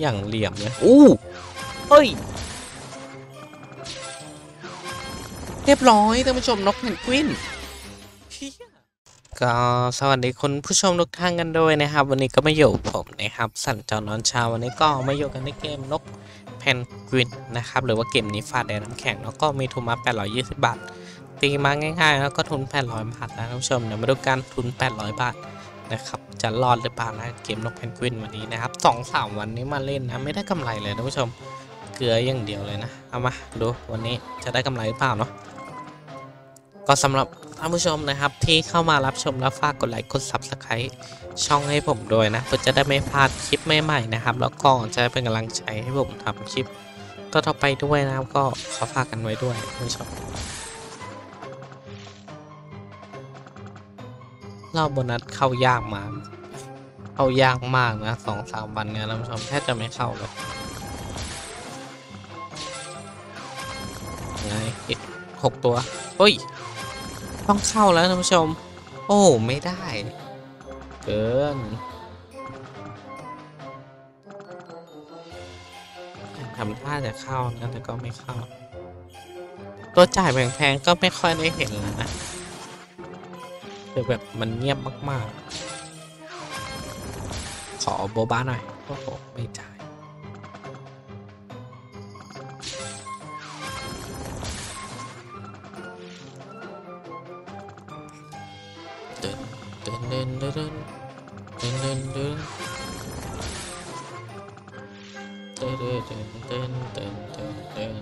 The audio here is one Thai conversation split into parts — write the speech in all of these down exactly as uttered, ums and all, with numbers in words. อย่างเหลี่ยมเลยอู้เฮ้ยเรียบร้อยท่านผู้ชมนกเพนกวินก็สวัสดีคุณผู้ชมทุกท่านกันด้วยนะครับวันนี้ก็มาอยู่ผมนะครับสัญจรนอนเช้าวันนี้ก็มาอยู่กันในเกมนกเพนกวินนะครับหรือว่าเกมนี้ฟาดแดดน้ำแข็งแล้วก็มีทุนมาแปดร้อยยี่สิบบาทตีมาง่ายๆแล้วก็ทุนแปดร้อยบาทนะท่านผู้ชมเดี๋ยวมาดูกันทุนแปดร้อยบาทนะครับจะรอดหรือเปล่านะเกมนกเพนกวินวันนี้นะครับสองสามวันนี้มาเล่นนะไม่ได้กำไรเลยท่านผู้ชมเกลืออย่างเดียวเลยนะเอามาดูวันนี้จะได้กำไรหรือเปล่าเนาะก็สำหรับท่านผู้ชมนะครับที่เข้ามารับชมและฝากกดไลค์กด ซับสไครบ์ ช่องให้ผมด้วยนะเพื่อจะได้ไม่พลาดคลิปใหม่ๆนะครับแล้วก็จะเป็นกำลังใจให้ผมทำคลิปต่อๆไปด้วยนะครับก็ขอฝากกันไว้ด้วยท่านผู้ชมรอบโบนัสเข้ายากมากเข้ายากมากนะสองสามวันเนี่ยท่านผู้ชมแทบจะไม่เข้าเลยไงอีกหกตัวเฮ้ยต้องเข้าแล้วท่านผู้ชมโอ้ไม่ได้เกินทำท่าจะเข้านะแต่ก็ไม่เข้าตัวจ่ายแพงๆก็ไม่ค่อยได้เห็นแล้วนะคือแบบมันเงียบมากๆขอโบบ้าหน่อยโอ้โหไม่จ่าย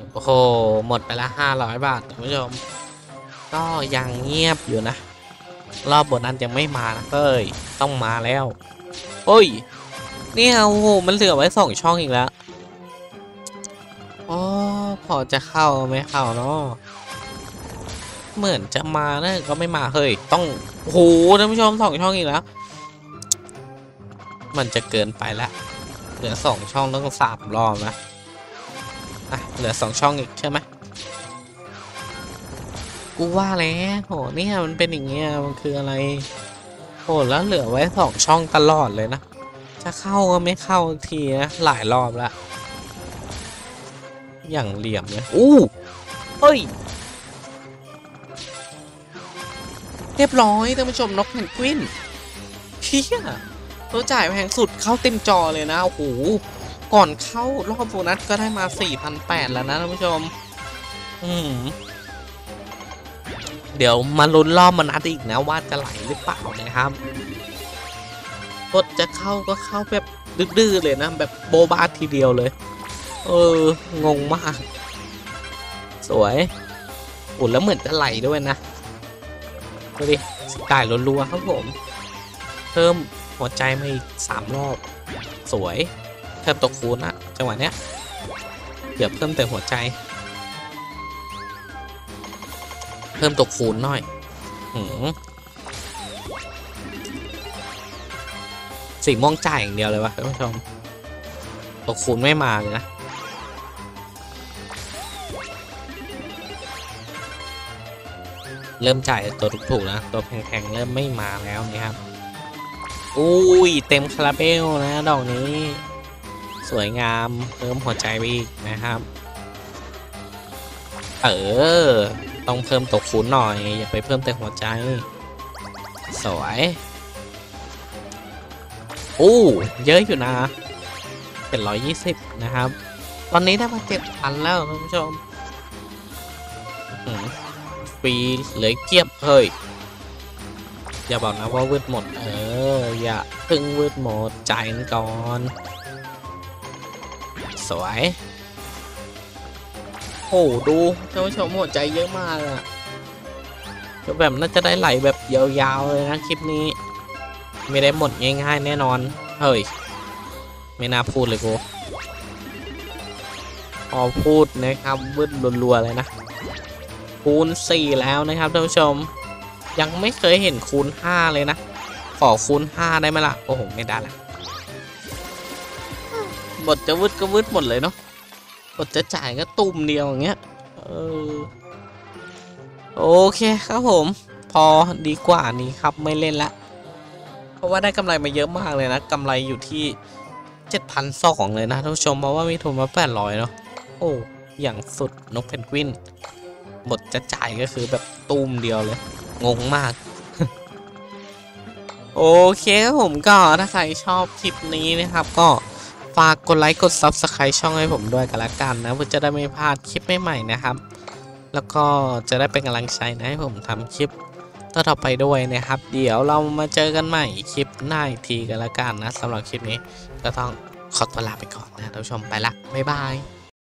โอ้โหหมดไปละห้าร้อยบาทท่านผู้ชมก็ยังเงียบอยู่นะรอบโบนัสยังไม่มานะเอ้ยต้องมาแล้วโอ้ยนี่โอ้โหมันเหลือไว้สองช่องอีกแล้วอ๋อพอจะเข้าไหมเข้าเนาะเหมือนจะมานะก็ไม่มาเฮ้ยต้องโอ้โหท่านผู้ชมสองช่องอีกแล้วมันจะเกินไปละเหลือสองช่องต้องสามรอบนะอ่ะเหลือสองช่องอีกใช่ไหมกูว่าแล้วโหเนี่ยมันเป็นอย่างเงี้ยมันคืออะไรโหแล้วเหลือไว้สองช่องตลอดเลยนะจะเข้าก็ไม่เข้าทีนะหลายรอบละอย่างเหลี่ยมเลยอู้เฮ้ยเรียบร้อยท่านผู้ชมนกเพนกวินเฮียตัวจ่ายแพงสุดเข้าเต็มจอเลยนะโอ้โหก่อนเข้ารอบโบนัสก็ได้มา สี่พันแปดร้อย แล้วนะท่านผู้ชมอืมเดี๋ยวมาลุ้นรอบโบนัสอีกนะว่าจะไหลหรือเปล่านะครับกดจะเข้าก็เข้าแบบดื้อๆเลยนะแบบโบบ้าทีเดียวเลยเอองงมากสวยอุ่นแล้วเหมือนจะไหลด้วยนะดูดิจ่ายรัวๆครับผมเพิ่มหัวใจมาอีกสามรอบสวยเพิ่มตัวคูณนะจังหวะเนี้ยเดี๋ยวเพิ่มแต่หัวใจเพิ่มตัวคูณหน่อยหืมสีม่วงจ่ายอย่างเดียวเลยวะท่านผู้ชมตัวคูณไม่มาเลยนะเริ่มจ่ายตัวถูกๆนะตัวแพงๆเริ่มไม่มาแล้วนะครับอุ้ยเต็มคาราเบลนะดอกนี้สวยงามเพิ่มหัวใจไปอีกนะครับเออต้องเพิ่มตกคูณหน่อยอย่าไปเพิ่มแต่หัวใจสวยอู้เยอะอยู่นะเจ็ดร้อยยี่สิบนะครับตอนนี้ได้มา เจ็ดพัน แล้วท่านผู้ชมฟรีเหลือเกียบเฮ้ยอย่าบอกนะว่าวืดหมดเอออย่าพึ่งวืดหมดใจมันก่อนสวยโอ้ดูท่านผู้ชมหัวใจเยอะมากอะแบบน่าจะได้ไหลแบบยาวๆเลยนะคลิปนี้ไม่ได้หมดง่ายๆแน่นอนเฮ้ยไม่น่าพูดเลยกูพอพูดนะครับวืดรัวๆเลยนะคูณสี่แล้วนะครับท่านผู้ชมยังไม่เคยเห็นคูณห้าเลยนะขอคูณห้าได้ไหมล่ะโอ้โหไม่ได้ละบทจะวืดก็วืดหมดเลยเนาะบทจะจ่ายก็ตุ่มเดียวอย่างเงี้ยเออโอเคครับผมพอดีกว่านี้ครับไม่เล่นละเพราะว่าได้กำไรมาเยอะมากเลยนะกำไรอยู่ที่ เจ็ดพัน ซองเลยนะท่านผู้ชมเพราะว่ามีทุนมาแปดร้อยเนาะโอ้อย่างสุดนกเพนกวินหมดจะจ่ายก็คือแบบตูมเดียวเลยงงมาก โอเคครับผมก็ถ้าใครชอบคลิปนี้นะครับก็ฝากกดไลค์กด ซับสไครบ์ ช่องให้ผมด้วยกันละกันนะเพื่อจะได้ไม่พลาดคลิปใหม่ๆนะครับแล้วก็จะได้เป็นกำลังใจนะให้ผมทำคลิปต่อไปด้วยนะครับเดี๋ยวเรามาเจอกันใหม่คลิปหน้าอีกทีกันละกันนะสำหรับคลิปนี้ก็ต้องขอตัวลาไปก่อนนะท่านผู้ชมไปละบ๊ายบาย